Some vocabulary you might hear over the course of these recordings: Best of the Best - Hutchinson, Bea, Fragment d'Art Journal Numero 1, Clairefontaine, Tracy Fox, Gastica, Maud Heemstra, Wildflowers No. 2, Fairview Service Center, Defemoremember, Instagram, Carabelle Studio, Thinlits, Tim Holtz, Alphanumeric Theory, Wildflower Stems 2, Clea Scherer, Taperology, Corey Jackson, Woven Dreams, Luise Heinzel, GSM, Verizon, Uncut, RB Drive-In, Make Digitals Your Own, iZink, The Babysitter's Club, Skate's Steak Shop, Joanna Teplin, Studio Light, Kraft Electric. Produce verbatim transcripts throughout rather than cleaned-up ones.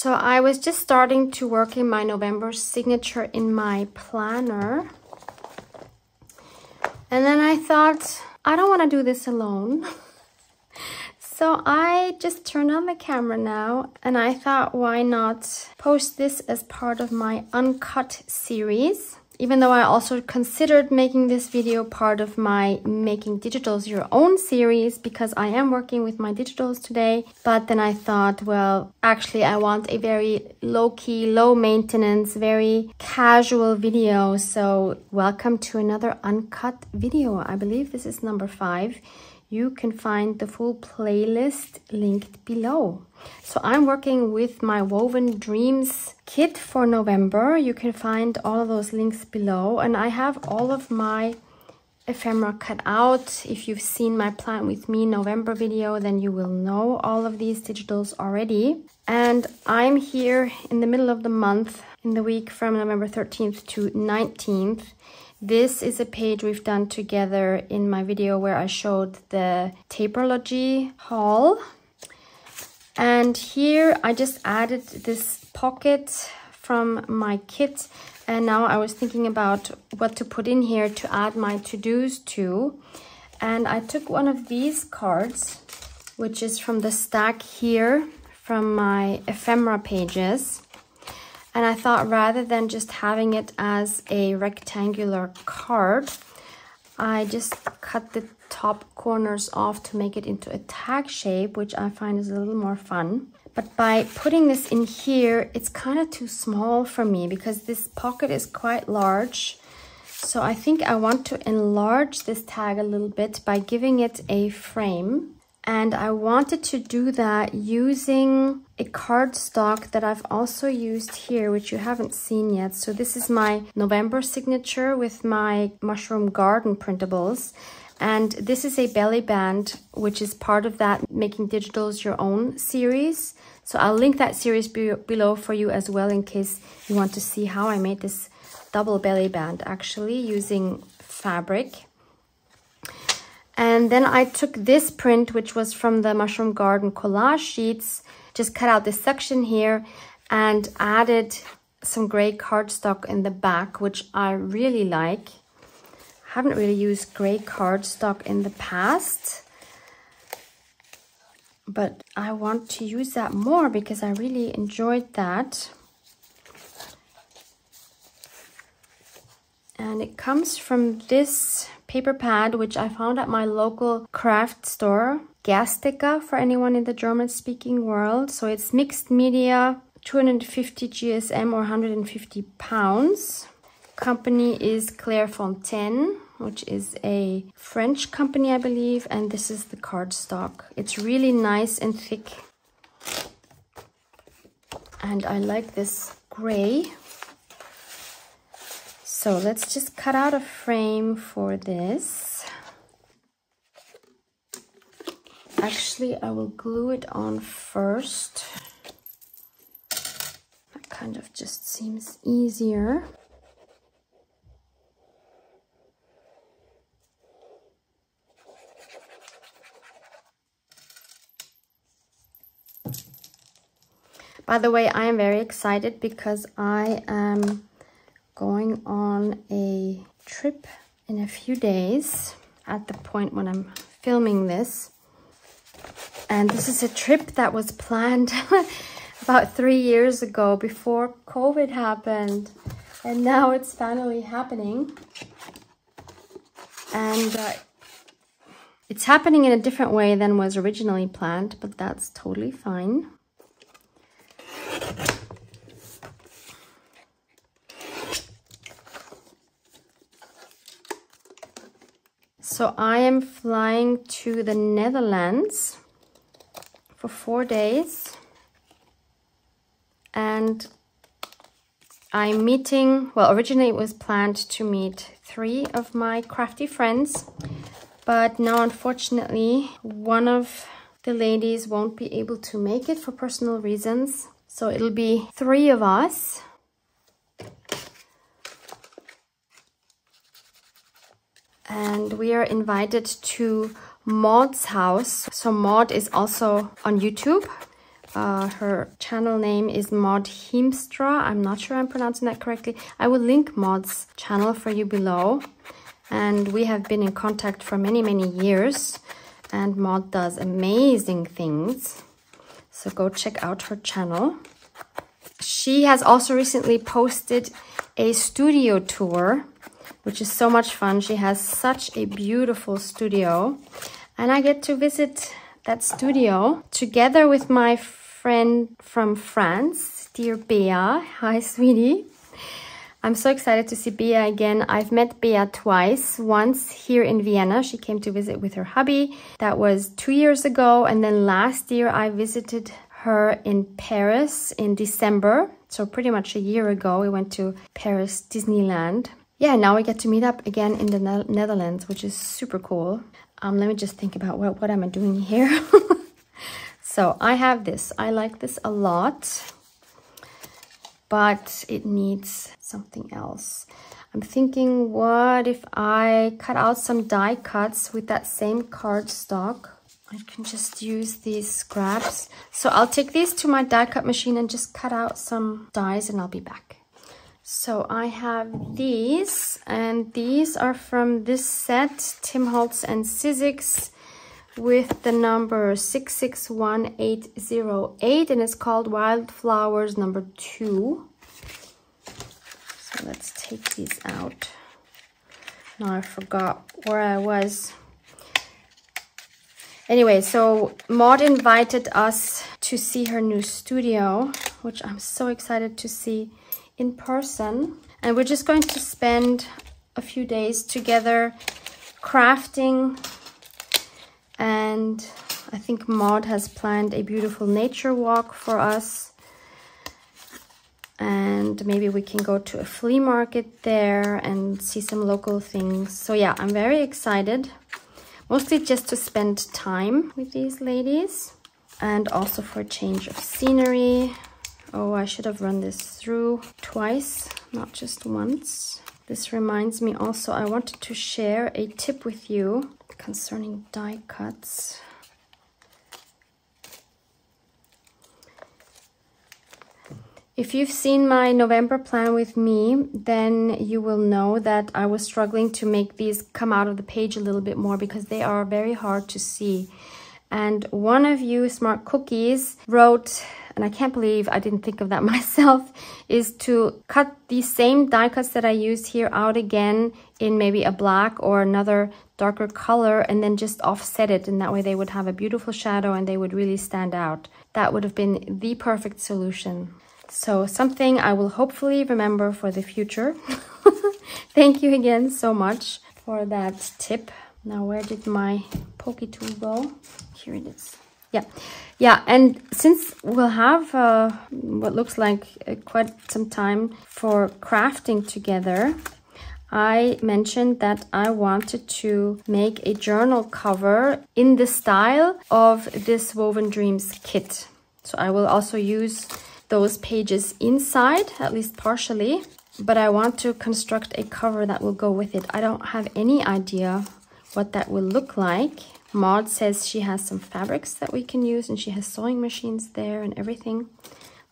So I was just starting to work in my November signature in my planner. And then I thought, I don't want to do this alone. So I just turned on the camera now, and I thought, why not post this as part of my Uncut series? Even though I also considered making this video part of my Making Digitals Your Own series, because I am working with my digitals today. But then I thought, well, actually I want a very low-key, low-maintenance, very casual video. So welcome to another Uncut video. I believe this is number five. You can find the full playlist linked below. So I'm working with my Woven Dreams kit for November. You can find all of those links below. And I have all of my ephemera cut out. If you've seen my Plan With Me November video, then you will know all of these digitals already. And I'm here in the middle of the month, in the week from November thirteenth to nineteenth. This is a page we've done together in my video where I showed the Taperology haul. And here I just added this pocket from my kit. And now I was thinking about what to put in here to add my to-dos to. And I took one of these cards, which is from the stack here from my ephemera pages. And I thought, rather than just having it as a rectangular card, I just cut the top corners off to make it into a tag shape, which I find is a little more fun. But by putting this in here, it's kind of too small for me because this pocket is quite large. So I think I want to enlarge this tag a little bit by giving it a frame. And I wanted to do that using a cardstock that I've also used here, which you haven't seen yet. So this is my November signature with my Mushroom Garden printables. And this is a belly band, which is part of that Making Digitals Your Own series. So I'll link that series be below for you as well, in case you want to see how I made this double belly band, actually, using fabric. And then I took this print, which was from the Mushroom Garden collage sheets, just cut out this section here and added some gray cardstock in the back, which I really like. I haven't really used gray cardstock in the past, but I want to use that more because I really enjoyed that. And it comes from this paper pad, which I found at my local craft store, Gastica, for anyone in the German-speaking world. So it's mixed media, two hundred fifty G S M or one hundred fifty pounds. Company is Clairefontaine, which is a French company, I believe. And this is the cardstock. It's really nice and thick. And I like this gray. So let's just cut out a frame for this. Actually, I will glue it on first. That kind of just seems easier. By the way, I am very excited because I am going on a trip in a few days at the point when I'm filming this. And this is a trip that was planned about three years ago before COVID happened. And now it's finally happening. And uh, it's happening in a different way than was originally planned, but that's totally fine. So I am flying to the Netherlands for four days and I'm meeting, well, originally it was planned to meet three of my crafty friends, but now unfortunately one of the ladies won't be able to make it for personal reasons. So it'll be three of us. And we are invited to Maud's house. So Maud is also on YouTube, Uh, her channel name is Maud Heemstra. I'm not sure I'm pronouncing that correctly. I will link Maud's channel for you below. And we have been in contact for many, many years. And Maud does amazing things. So go check out her channel. She has also recently posted a studio tour, which is so much fun. She has such a beautiful studio. And I get to visit that studio together with my friend from France, dear Bea. Hi, sweetie. I'm so excited to see Bea again. I've met Bea twice, once here in Vienna. She came to visit with her hubby. That was two years ago. And then last year I visited her in Paris in December. So pretty much a year ago, we went to Paris Disneyland. Yeah, now we get to meet up again in the ne Netherlands, which is super cool. Um, let me just think about what, what am I doing here. So I have this. I like this a lot. But it needs something else. I'm thinking, what if I cut out some die cuts with that same cardstock? I can just use these scraps. So I'll take these to my die cut machine and just cut out some dies and I'll be back. So I have these, and these are from this set, Tim Holtz and Sizzix, with the number six six one eight zero eight, and it's called Wildflowers number two. So let's take these out. Now I forgot where I was. Anyway, so Maud invited us to see her new studio, which I'm so excited to see in person. And we're just going to spend a few days together crafting. And I think Maud has planned a beautiful nature walk for us. And maybe we can go to a flea market there and see some local things. So yeah, I'm very excited. Mostly just to spend time with these ladies. And also for a change of scenery. Oh, I should have run this through twice, not just once. This reminds me also, I wanted to share a tip with you concerning die cuts. If you've seen my November plan with me, then you will know that I was struggling to make these come out of the page a little bit more because they are very hard to see. And one of you smart cookies wrote, and I can't believe I didn't think of that myself, is to cut the same die cuts that I used here out again in maybe a black or another darker color and then just offset it, and that way they would have a beautiful shadow and they would really stand out. That would have been the perfect solution. So something I will hopefully remember for the future. Thank you again so much for that tip. Now, where did my pokey tool go? Here it is. Yeah, yeah, and since we'll have uh, what looks like uh, quite some time for crafting together, I mentioned that I wanted to make a journal cover in the style of this Woven Dreams kit. So I will also use those pages inside, at least partially, but I want to construct a cover that will go with it. I don't have any idea what that will look like. Maud says she has some fabrics that we can use, and she has sewing machines there and everything.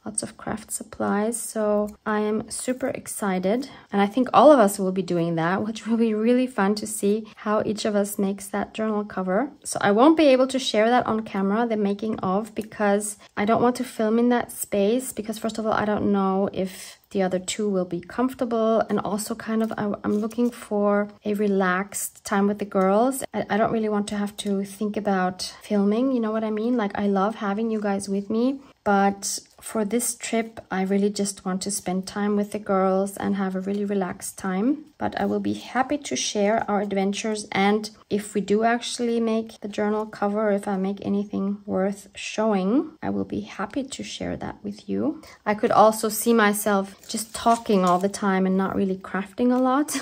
Lots of craft supplies. So I am super excited. And I think all of us will be doing that, which will be really fun to see how each of us makes that journal cover. So I won't be able to share that on camera, the making of, because I don't want to film in that space. Because first of all, I don't know if the other two will be comfortable. And also kind of, I'm looking for a relaxed time with the girls. I don't really want to have to think about filming. You know what I mean? Like, I love having you guys with me. But for this trip, I really just want to spend time with the girls and have a really relaxed time. But I will be happy to share our adventures. And if we do actually make the journal cover, if I make anything worth showing, I will be happy to share that with you. I could also see myself just talking all the time and not really crafting a lot.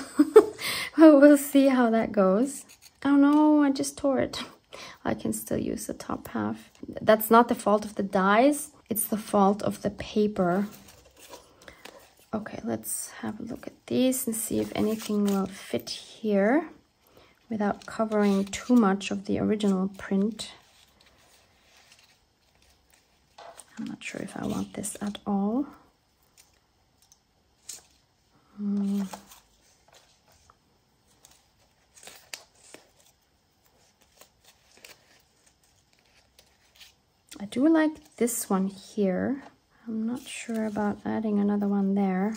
But we'll see how that goes. Oh no, I just tore it. I can still use the top half. That's not the fault of the dies. It's the fault of the paper. Okay, let's have a look at these and see if anything will fit here without covering too much of the original print. I'm not sure if I want this at all. Mm. I do like this one here. I'm not sure about adding another one there.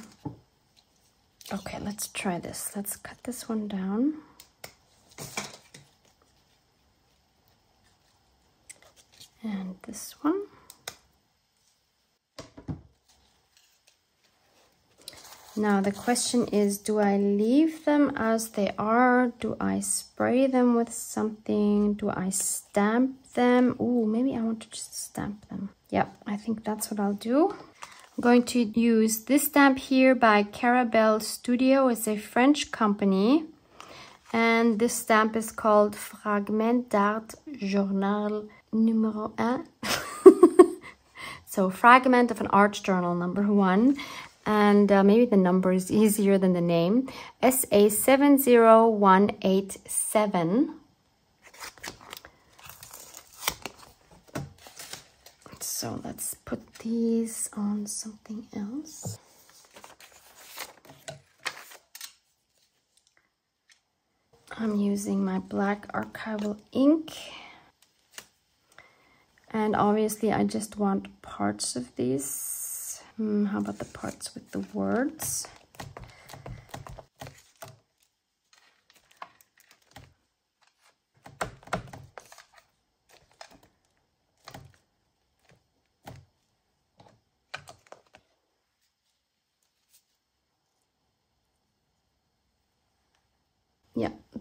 Okay, let's try this. Let's cut this one down. And this one. Now the question is, do I leave them as they are? Do I spray them with something? Do I stamp them? Ooh, maybe I want to just stamp them. Yep, I think that's what I'll do. I'm going to use this stamp here by Carabelle Studio. It's a French company. And this stamp is called Fragment d'Art Journal Numero one. So, Fragment of an Art Journal number one. And uh, maybe the number is easier than the name. S A seven zero one eight seven. So let's put these on something else. I'm using my black archival ink. And obviously I just want parts of these. Mm, how about the parts with the words?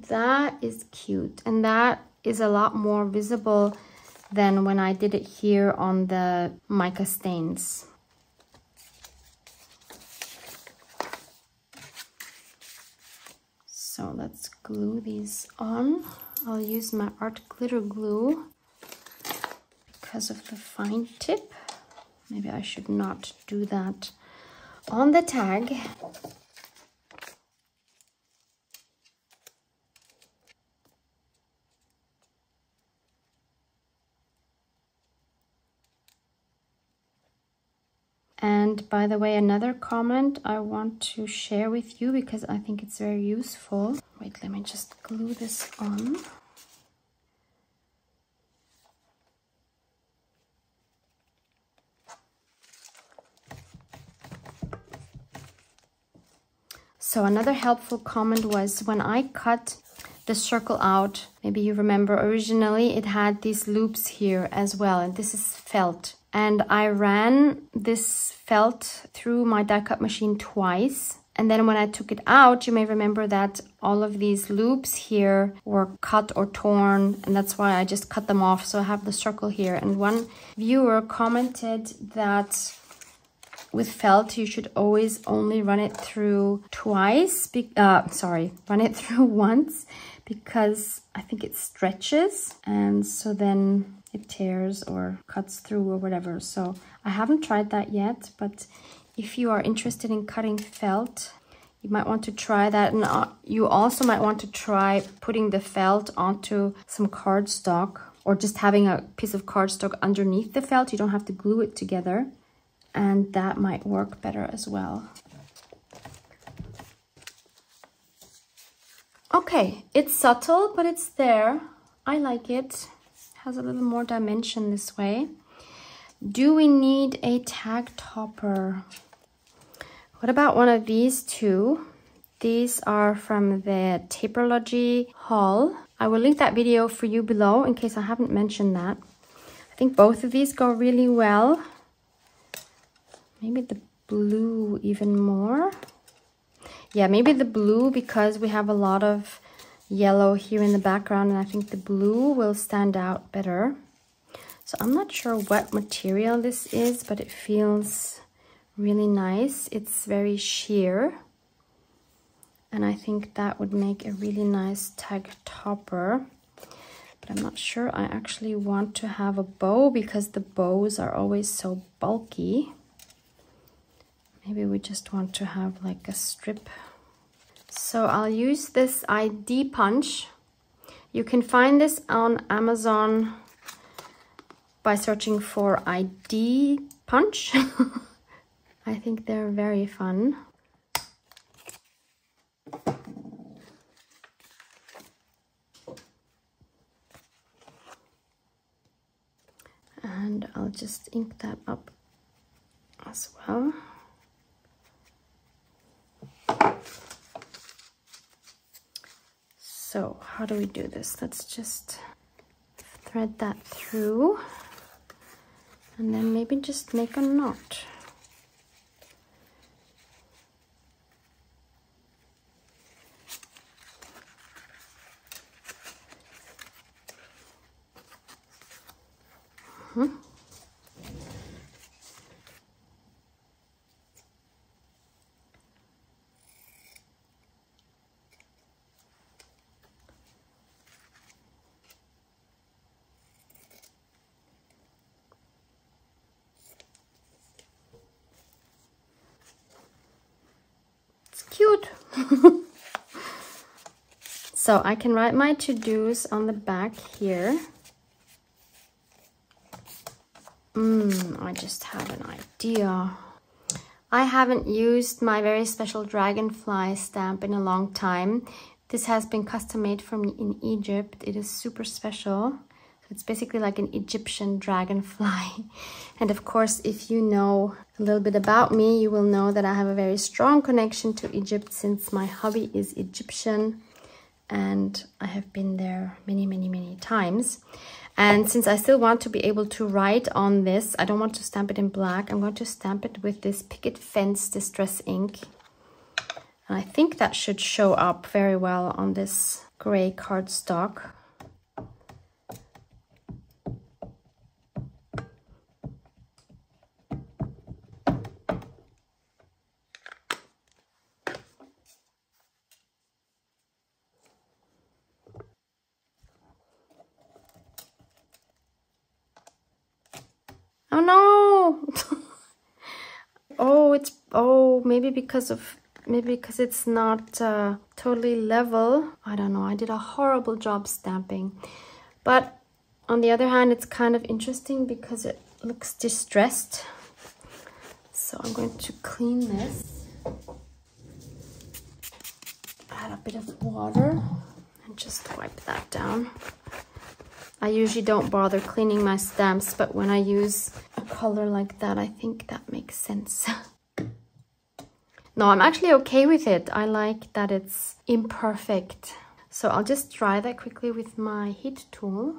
That is cute, and that is a lot more visible than when I did it here on the mica stains. So let's glue these on. I'll use my art glitter glue because of the fine tip. Maybe I should not do that on the tag. And by the way, another comment I want to share with you because I think it's very useful. Wait, let me just glue this on. So another helpful comment was when I cut the circle out, maybe you remember originally it had these loops here as well, and this is felt. And I ran this felt through my die cut machine twice. And then when I took it out, you may remember that all of these loops here were cut or torn. And that's why I just cut them off. So I have the circle here. And one viewer commented that with felt, you should always only run it through twice. Be uh, sorry, run it through once because I think it stretches. And so then it tears or cuts through or whatever. So I haven't tried that yet, but if you are interested in cutting felt, you might want to try that. And you also might want to try putting the felt onto some cardstock or just having a piece of cardstock underneath the felt. You don't have to glue it together, and that might work better as well. Okay, it's subtle, but it's there. I like it. Has a little more dimension this way. Do we need a tag topper? What about one of these two? These are from the Taperology haul. I will link that video for you below in case I haven't mentioned that. I think both of these go really well. Maybe the blue even more. Yeah, maybe the blue because we have a lot of yellow here in the background, and I think the blue will stand out better. So I'm not sure what material this is, but it feels really nice. It's very sheer, and I think that would make a really nice tag topper. But I'm not sure I actually want to have a bow because the bows are always so bulky. Maybe we just want to have like a strip. So I'll use this I D punch. You can find this on Amazon by searching for I D punch. I think they're very fun. And I'll just ink that up as well. So how do we do this? Let's just thread that through and then maybe just make a knot. Mm-hmm. So I can write my to-dos on the back here. Mm, I just have an idea. I haven't used my very special dragonfly stamp in a long time. This has been custom made from in Egypt. It is super special. It's basically like an Egyptian dragonfly. And of course, if you know a little bit about me, you will know that I have a very strong connection to Egypt since my hobby is Egyptian. And I have been there many, many, many times. And since I still want to be able to write on this, I don't want to stamp it in black. I'm going to stamp it with this Picket Fence Distress Ink. And I think that should show up very well on this gray cardstock. Maybe because of maybe because it's not uh, totally level. I don't know. I did a horrible job stamping, but on the other hand, it's kind of interesting because it looks distressed. So I'm going to clean this, add a bit of water, and just wipe that down. I usually don't bother cleaning my stamps, but when I use a color like that, I think that makes sense. No, I'm actually okay with it. I like that it's imperfect. So I'll just dry that quickly with my heat tool.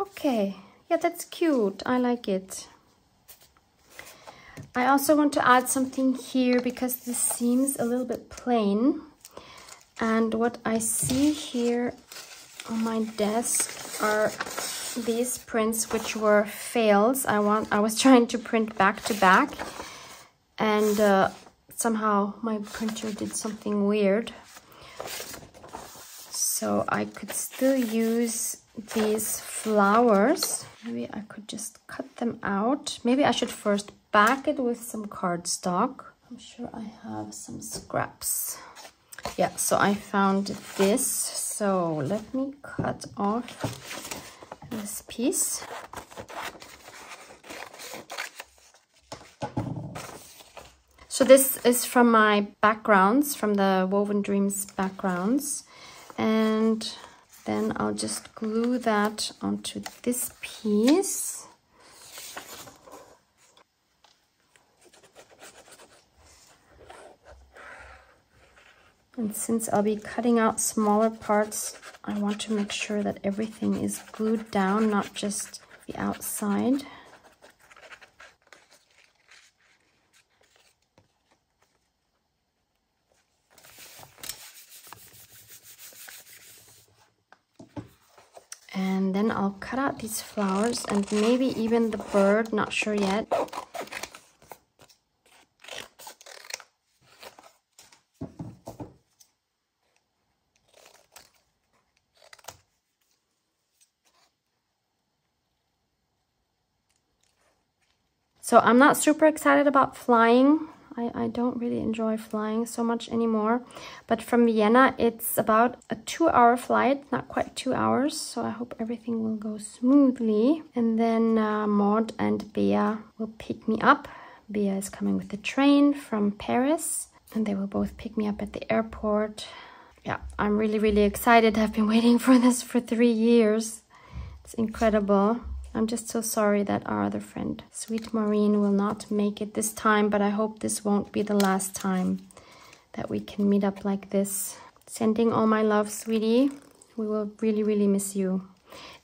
Okay, yeah, that's cute. I like it. I also want to add something here because this seems a little bit plain. And what I see here on my desk are these prints, which were fails. I want. I was trying to print back to back, and uh, somehow my printer did something weird. So I could still use these flowers. Maybe I could just cut them out. Maybe I should first back it with some cardstock. I'm sure I have some scraps. Yeah, so I found this. So let me cut off this piece. So this is from my backgrounds, from the Woven Dreams backgrounds. And then I'll just glue that onto this piece. And since I'll be cutting out smaller parts, I want to make sure that everything is glued down, not just the outside. And then I'll cut out these flowers and maybe even the bird, not sure yet. So I'm not super excited about flying. I, I don't really enjoy flying so much anymore. But from Vienna, it's about a two-hour flight, not quite two hours. So I hope everything will go smoothly. And then uh, Maud and Bea will pick me up. Bea is coming with the train from Paris, and they will both pick me up at the airport. Yeah, I'm really, really excited. I've been waiting for this for three years. It's incredible. I'm just so sorry that our other friend, sweet Maureen, will not make it this time, but I hope this won't be the last time that we can meet up like this. Sending all my love, sweetie. We will really, really miss you.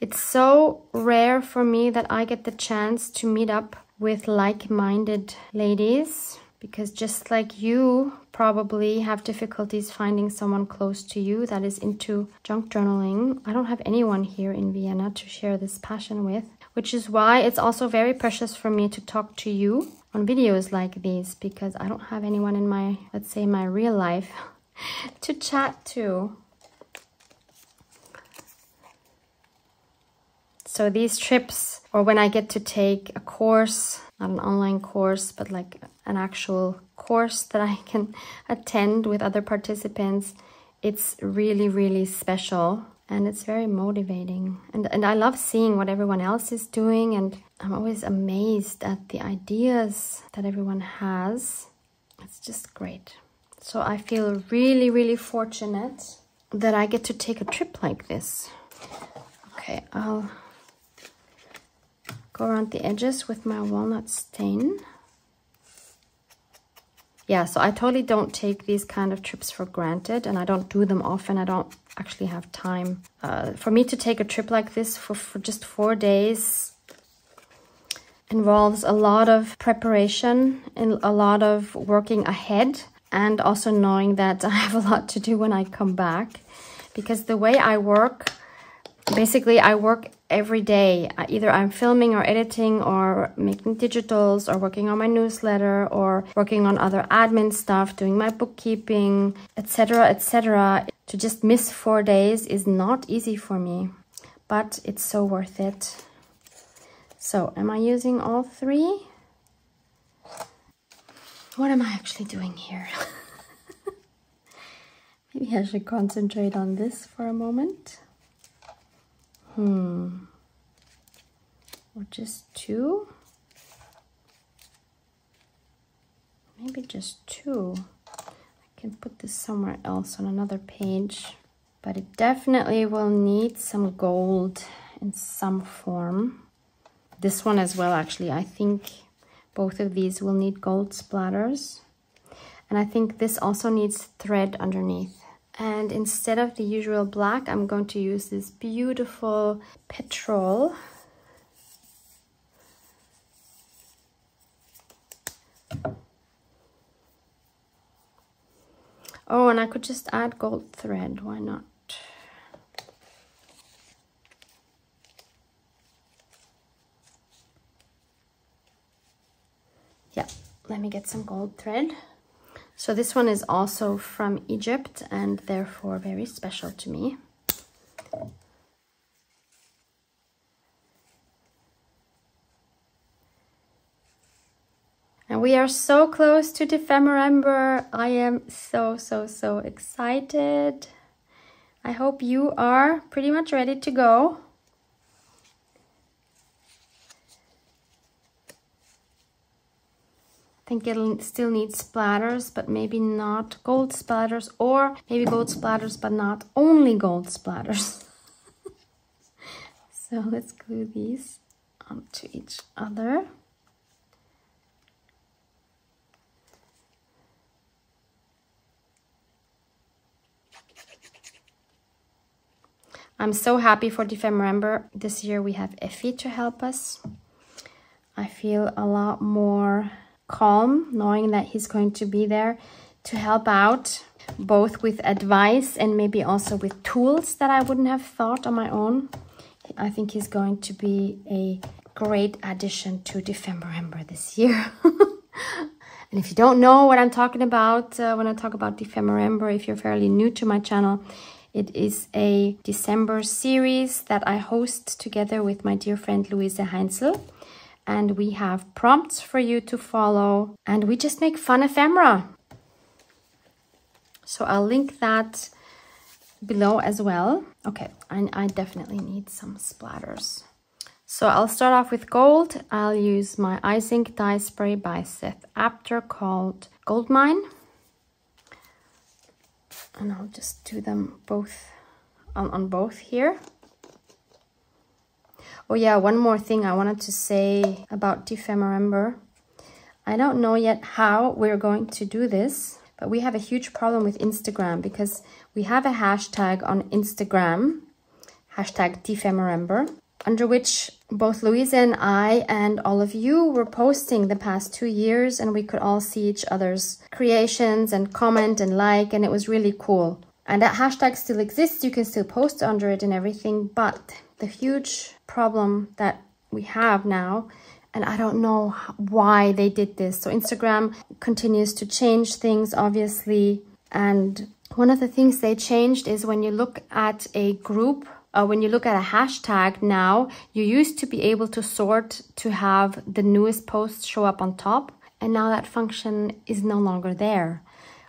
It's so rare for me that I get the chance to meet up with like-minded ladies, because just like you probably have difficulties finding someone close to you that is into junk journaling, I don't have anyone here in Vienna to share this passion with, which is why it's also very precious for me to talk to you on videos like these, because I don't have anyone in my, let's say, my real life to chat to. So these trips, or when I get to take a course, not an online course, but like an actual course that I can attend with other participants, it's really, really special. And it's very motivating. And, and I love seeing what everyone else is doing. And I'm always amazed at the ideas that everyone has. It's just great. So I feel really, really fortunate that I get to take a trip like this. Okay, I'll go around the edges with my walnut stain. Yeah, so I totally don't take these kind of trips for granted, and I don't do them often. I don't actually have time. Uh, for me to take a trip like this for, for just four days involves a lot of preparation and a lot of working ahead, and also knowing that I have a lot to do when I come back, because the way I work, basically I work every day. Either I'm filming or editing or making digitals or working on my newsletter or working on other admin stuff, doing my bookkeeping, et cetera, et cetera. To just miss four days is not easy for me, but it's so worth it. So am I using all three? What am I actually doing here? Maybe I should concentrate on this for a moment. Hmm, or just two? Maybe just two. I can put this somewhere else on another page, but it definitely will need some gold in some form. This one as well, actually. I think both of these will need gold splatters. And I think this also needs thread underneath. And instead of the usual black, I'm going to use this beautiful petrol. Oh, and I could just add gold thread, why not? Yeah, let me get some gold thread. So this one is also from Egypt and therefore very special to me. And we are so close to Defemoremember. I am so, so, so excited. I hope you are pretty much ready to go. I think it'll still need splatters, but maybe not gold splatters, or maybe gold splatters, but not only gold splatters. So let's glue these onto each other. I'm so happy for Defemoremember. This year we have Effie to help us. I feel a lot more calm knowing that he's going to be there to help out, both with advice and maybe also with tools that I wouldn't have thought on my own. I think he's going to be a great addition to Defemoremember this year. And if you don't know what I'm talking about uh, when I talk about Defemoremember, if you're fairly new to my channel, it is a December series that I host together with my dear friend Luise Heinzel. and we have prompts for you to follow, and we just make fun ephemera. So I'll link that below as well. Okay, and I definitely need some splatters. So I'll start off with gold. I'll use my iZink dye spray by Seth Apter called Goldmine. And I'll just do them both on, on both here. Oh yeah, one more thing I wanted to say about Defemoremember. I don't know yet how we're going to do this, but we have a huge problem with Instagram because we have a hashtag on Instagram, hashtag Defemoremember, under which both Luise and I and all of you were posting the past two years, and we could all see each other's creations and comment and like, and it was really cool. And that hashtag still exists, you can still post under it and everything, but the huge problem that we have now, and I don't know why they did this. So Instagram continues to change things, obviously. And one of the things they changed is when you look at a group, uh, when you look at a hashtag now, you used to be able to sort to have the newest posts show up on top. And now that function is no longer there,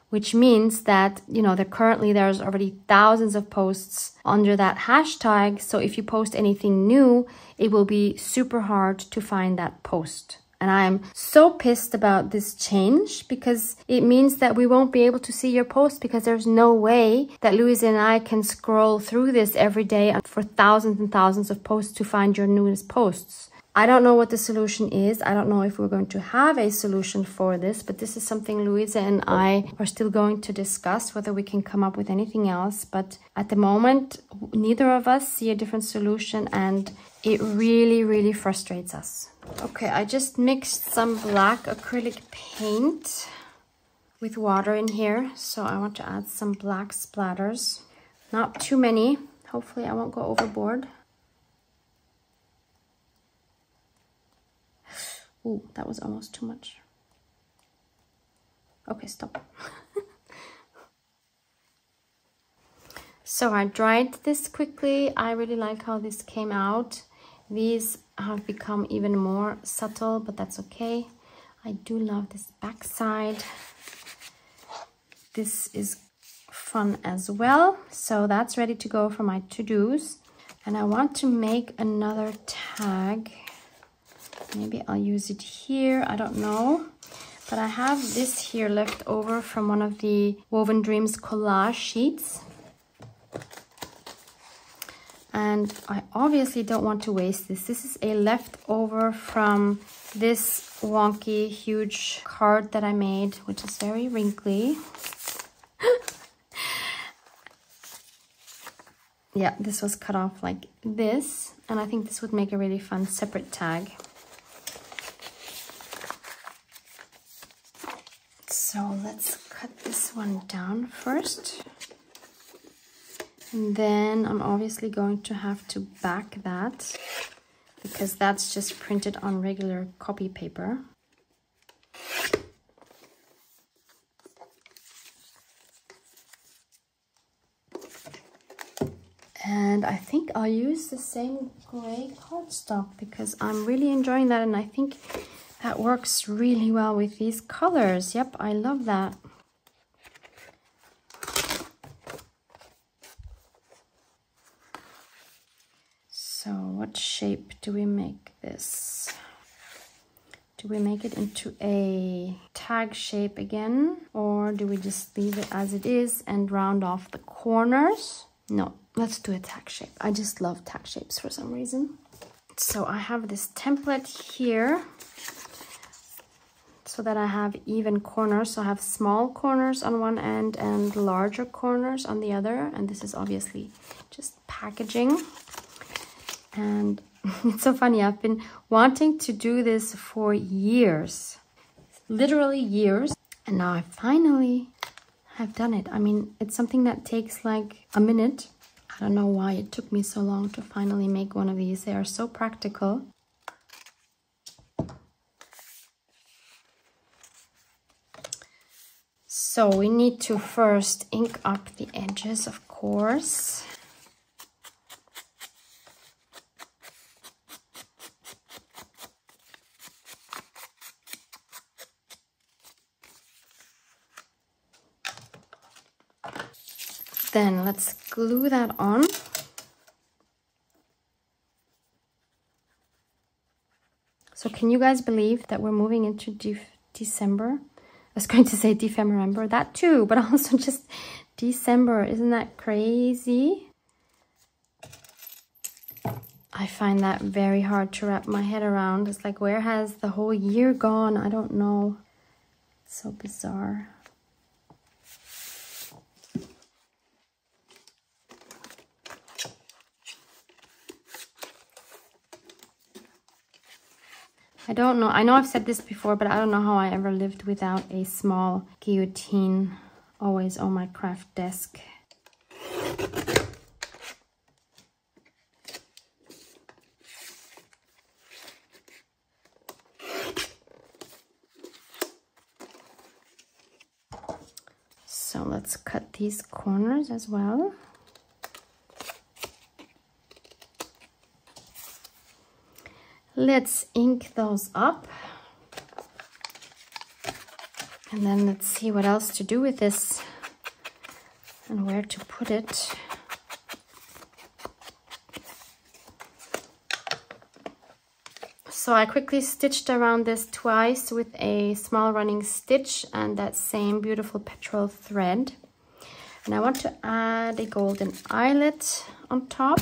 which means that, you know, that currently there's already thousands of posts under that hashtag. So if you post anything new, it will be super hard to find that post. And I'm so pissed about this change because it means that we won't be able to see your post, because there's no way that Luise and I can scroll through this every day for thousands and thousands of posts to find your newest posts. I don't know what the solution is. I don't know if we're going to have a solution for this, but this is something Luise and I are still going to discuss, whether we can come up with anything else. But at the moment, neither of us see a different solution, and it really, really frustrates us. Okay, I just mixed some black acrylic paint with water in here. So I want to add some black splatters. Not too many. Hopefully I won't go overboard. Ooh, that was almost too much. Okay, stop. So I dried this quickly. I really like how this came out. These have become even more subtle, but that's okay. I do love this backside. This is fun as well. So that's ready to go for my to-dos. And I want to make another tag. Maybe I'll use it here, I don't know. But I have this here left over from one of the Woven Dreams collage sheets. And I obviously don't want to waste this. This is a leftover from this wonky, huge card that I made, which is very wrinkly. Yeah, this was cut off like this. And I think this would make a really fun separate tag. So let's cut this one down first. And then I'm obviously going to have to back that, because that's just printed on regular copy paper. And I think I'll use the same gray cardstock because I'm really enjoying that, and I think that works really well with these colors. Yep, I love that. So what shape do we make this? Do we make it into a tag shape again? Or do we just leave it as it is and round off the corners? No, let's do a tag shape. I just love tag shapes for some reason. So I have this template here, so that I have even corners. So I have small corners on one end and larger corners on the other. And this is obviously just packaging. And it's so funny, I've been wanting to do this for years, literally years. And now I finally have done it. I mean, it's something that takes like a minute. I don't know why it took me so long to finally make one of these. They are so practical. So we need to first ink up the edges, of course. Then let's glue that on. So can you guys believe that we're moving into de December? I was going to say Defemorember, that too, but also just December. Isn't that crazy? I find that very hard to wrap my head around. It's like, where has the whole year gone? I don't know. It's so bizarre. I don't know. I know I've said this before, but I don't know how I ever lived without a small guillotine always on my craft desk. So let's cut these corners as well. Let's ink those up. And then let's see what else to do with this and where to put it. So I quickly stitched around this twice with a small running stitch and that same beautiful petrol thread. And I want to add a golden eyelet on top.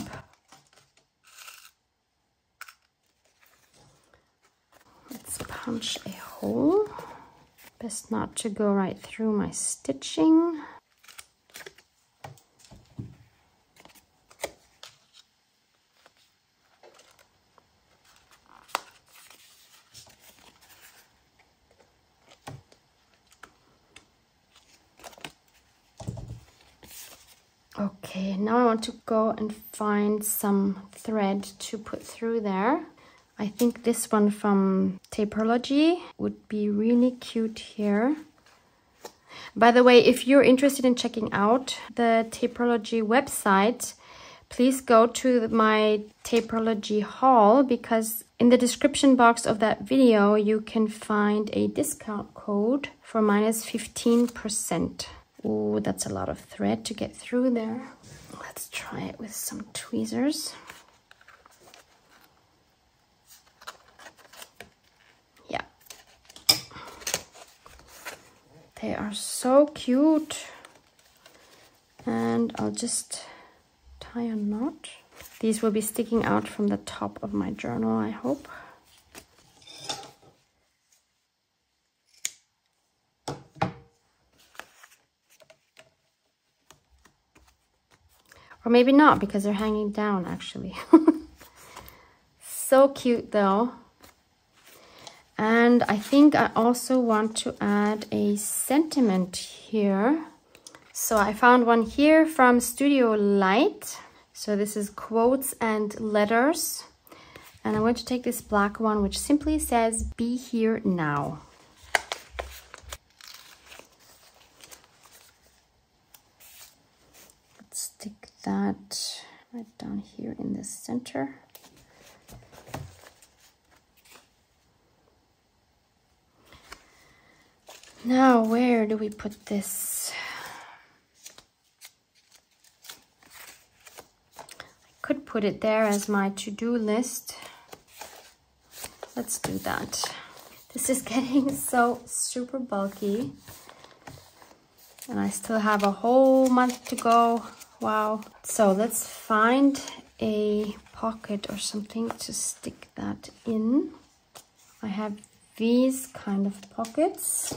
Punch a hole. Best not to go right through my stitching. Okay, now I want to go and find some thread to put through there. I think this one from Taperology would be really cute here. By the way, if you're interested in checking out the Taperology website, please go to my Taperology haul, because in the description box of that video, you can find a discount code for minus fifteen percent. Ooh, that's a lot of thread to get through there. Let's try it with some tweezers. They are so cute, and I'll just tie a knot. These will be sticking out from the top of my journal, I hope. Or maybe not, because they're hanging down actually. So cute though. And I think I also want to add a sentiment here. So I found one here from Studio Light. So this is quotes and letters. And I'm going to take this black one, which simply says, "Be here now." Let's stick that right down here in the center. Now, where do we put this? I could put it there as my to-do list. Let's do that. This is getting so super bulky. And I still have a whole month to go. Wow. So let's find a pocket or something to stick that in. I have these kind of pockets,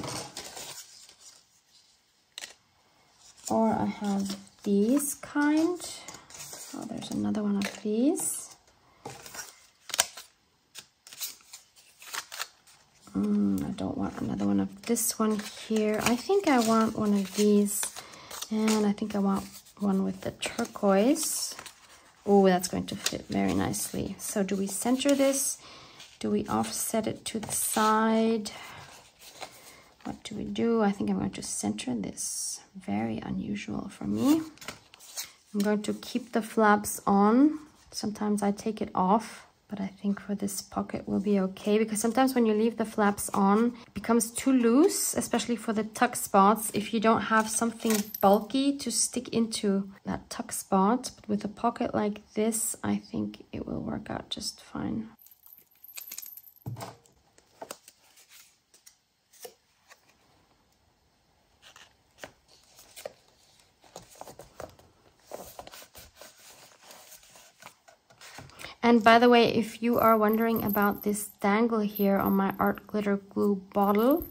or I have these kind. Oh, there's another one of these. Mm, I don't want another one of this one here. I think I want one of these, and I think I want one with the turquoise. Oh, that's going to fit very nicely. So do we center this? Do we offset it to the side? What do we do? I think I'm going to center this. Very unusual for me. I'm going to keep the flaps on. Sometimes I take it off but I think for this pocket will be okay, because sometimes when you leave the flaps on, it becomes too loose, especially for the tuck spots, if you don't have something bulky to stick into that tuck spot. But with a pocket like this, I think it will work out just fine. And by the way, if you are wondering about this dangle here on my art glitter glue bottle,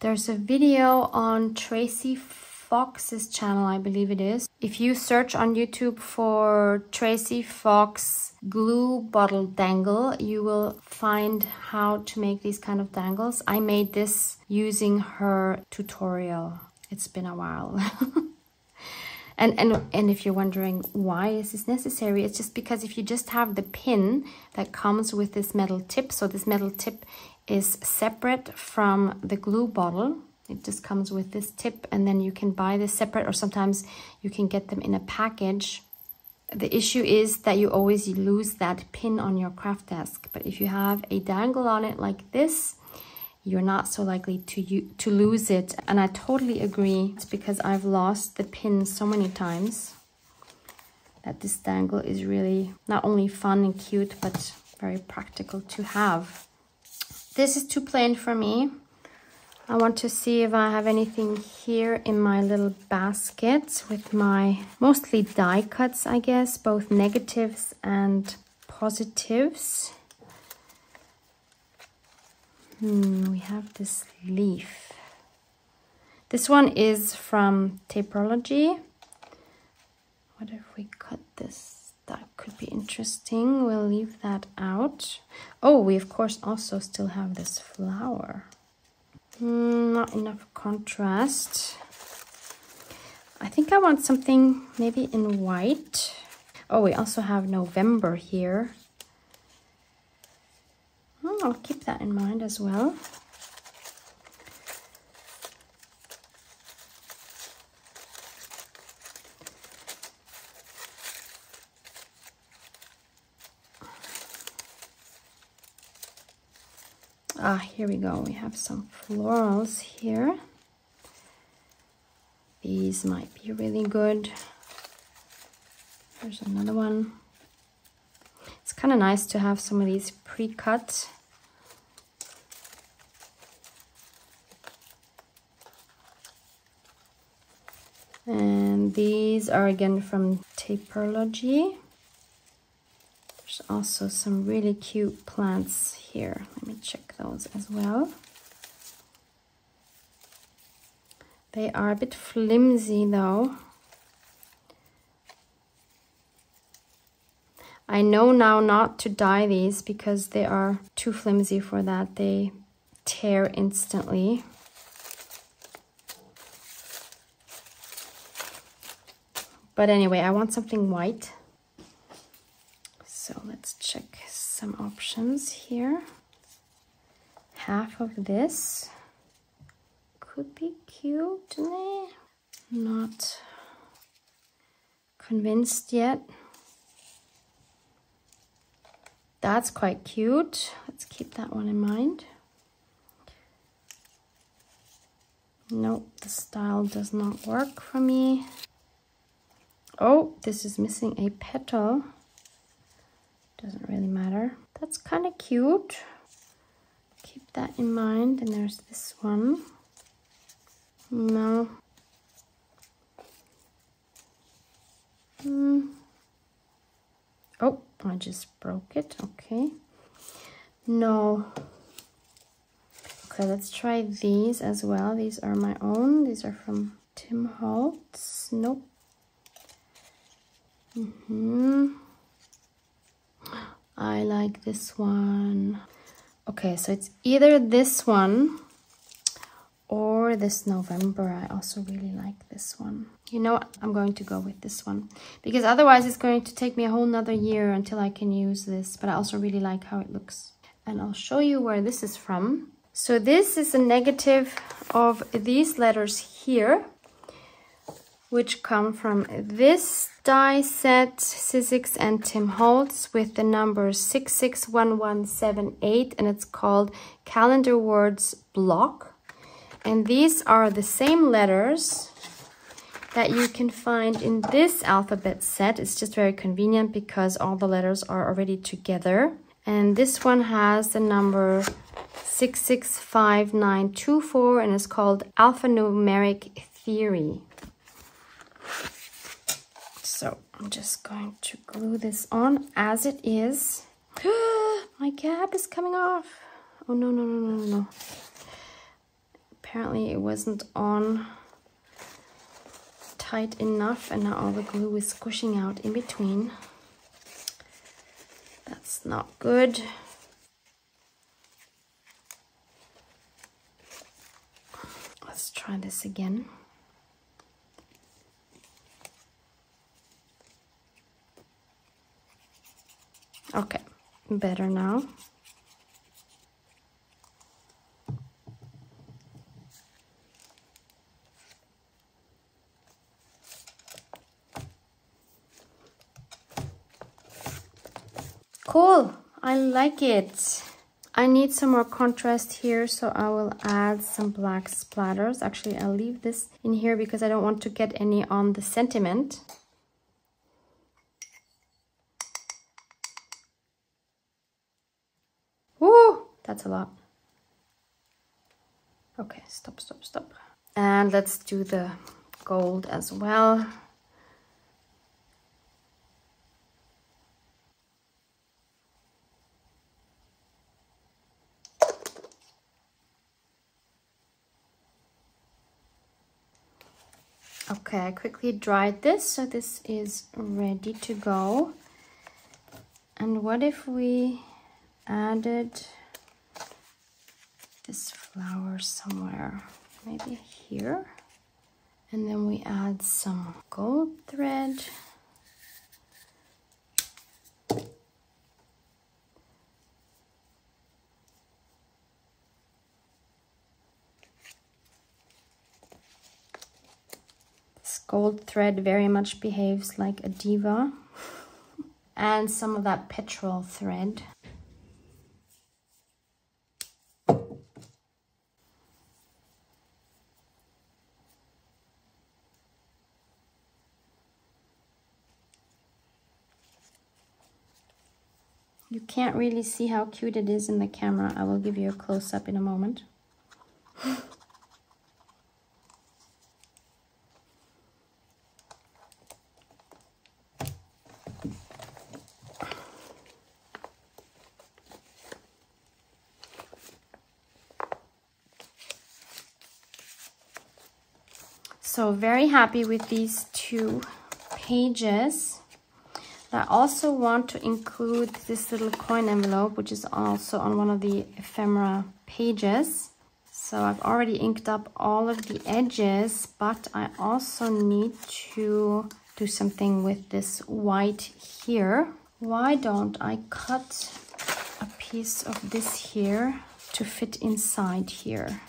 there's a video on Tracy Fox's channel, I believe it is. If you search on YouTube for Tracy Fox glue bottle dangle, you will find how to make these kind of dangles. I made this using her tutorial. It's been a while. And, and, and if you're wondering why is this necessary, it's just because if you just have the pin that comes with this metal tip, so this metal tip is separate from the glue bottle. It just comes with this tip, and then you can buy this separate, or sometimes you can get them in a package. The issue is that you always lose that pin on your craft desk. But if you have a dangle on it like this, you're not so likely to to lose it. And I totally agree. It's because I've lost the pin so many times that this dangle is really not only fun and cute, but very practical to have. This is too plain for me. I want to see if I have anything here in my little basket with my mostly die cuts, I guess, both negatives and positives. Hmm, we have this leaf. This one is from Taperology. What if we cut this? That could be interesting. We'll leave that out. Oh, we of course also still have this flower. Mm, not enough contrast. I think I want something maybe in white. Oh, we also have November here. I'll keep that in mind as well. Ah, here we go. We have some florals here. These might be really good. There's another one. It's kind of nice to have some of these pre-cut. And these are again from Taperology. There's also some really cute plants here. Let me check those as well. They are a bit flimsy though. I know now not to dye these because they are too flimsy for that. They tear instantly. But anyway, I want something white. So let's check some options here. Half of this could be cute, eh? Not convinced yet. That's quite cute. Let's keep that one in mind. Nope, the style does not work for me. Oh, this is missing a petal. Doesn't really matter. That's kind of cute. Keep that in mind. And there's this one. No. Mm. Oh, I just broke it. Okay. No. Okay, let's try these as well. These are my own. These are from Tim Holtz. Nope. Mm-hmm. I like this one. Okay, so it's either this one or this November. I also really like this one. You know what? I'm going to go with this one because otherwise it's going to take me a whole nother year until I can use this. But I also really like how it looks. And I'll show you where this is from. So this is a negative of these letters here, which come from this die set, Sizzix and Tim Holtz, with the number six six one one seven eight, and it's called Calendar Words Block. And these are the same letters that you can find in this alphabet set. It's just very convenient because all the letters are already together. And this one has the number six six five nine two four, and it's called Alphanumeric Theory. So I'm just going to glue this on as it is. My cap is coming off. Oh no, no, no, no, no. Apparently it wasn't on tight enough, and now all the glue is squishing out in between. That's not good. Let's try this again. Okay, better now. Cool, I like it. I need some more contrast here, so I will add some black splatters. Actually, I'll leave this in here because I don't want to get any on the sentiment. Woo, that's a lot. Okay, stop, stop, stop. And let's do the gold as well. Okay, I quickly dried this, so this is ready to go. And what if we added this flower somewhere? Maybe here. And then we add some gold thread. Gold thread very much behaves like a diva. And some of that petrol thread. You can't really see how cute it is in the camera. I will give you a close-up in a moment. So very happy with these two pages. I also want to include this little coin envelope, which is also on one of the ephemera pages. So I've already inked up all of the edges, but I also need to do something with this white here. Why don't I cut a piece of this here to fit inside here?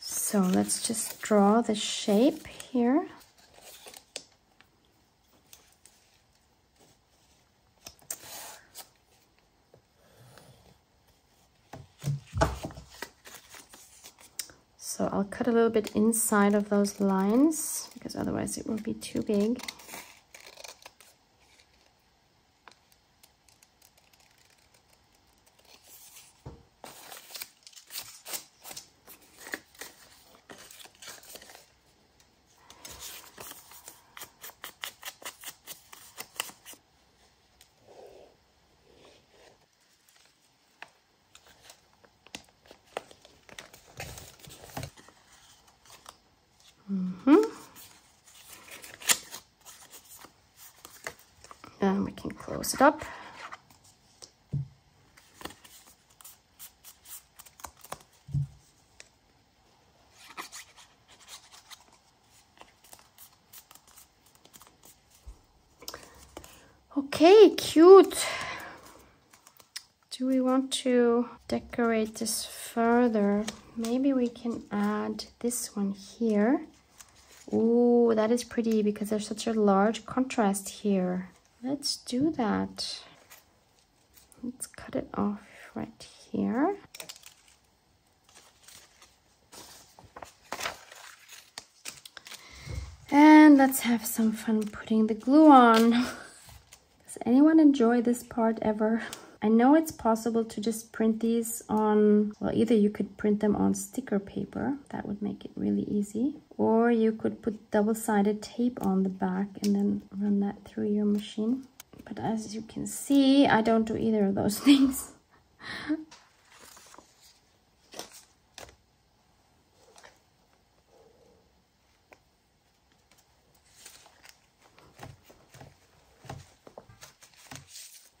So let's just draw the shape here. So I'll cut a little bit inside of those lines because otherwise it will be too big. Close it up. Okay, cute. Do we want to decorate this further? Maybe we can add this one here. Ooh, that is pretty because there's such a large contrast here. Let's do that. Let's cut it off right here. And let's have some fun putting the glue on. Does anyone enjoy this part ever? I know it's possible to just print these on, well, either you could print them on sticker paper, that would make it really easy, or you could put double-sided tape on the back and then run that through your machine. But as you can see, I don't do either of those things.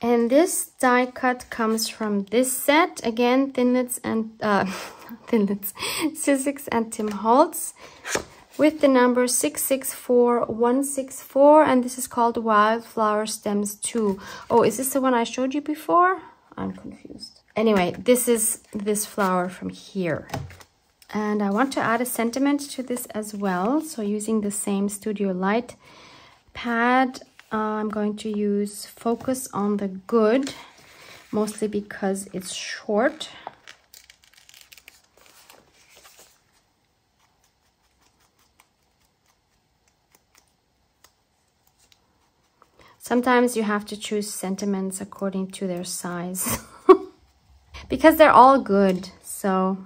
And this die cut comes from this set, again, Thinlits and uh, Thinlits, Sizzix and Tim Holtz, with the number six six four one six four, and this is called Wildflower Stems two. Oh, is this the one I showed you before? I'm confused. Anyway, this is this flower from here. And I want to add a sentiment to this as well, so using the same Studio Light pad, Uh, I'm going to use Focus on the Good, mostly because it's short. Sometimes you have to choose sentiments according to their size because they're all good, so...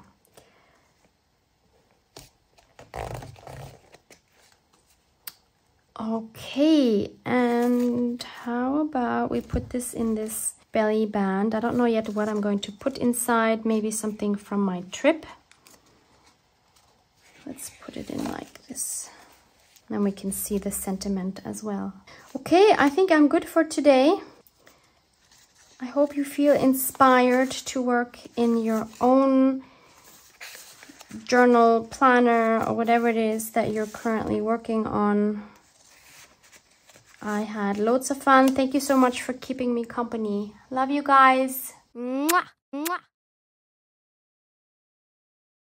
Okay, and how about we put this in this belly band? I don't know yet what I'm going to put inside, maybe something from my trip. Let's put it in like this. Then we can see the sentiment as well. Okay, I think I'm good for today. I hope you feel inspired to work in your own journal planner or whatever it is that you're currently working on. I had loads of fun. Thank you so much for keeping me company. Love you guys. Mwah, mwah.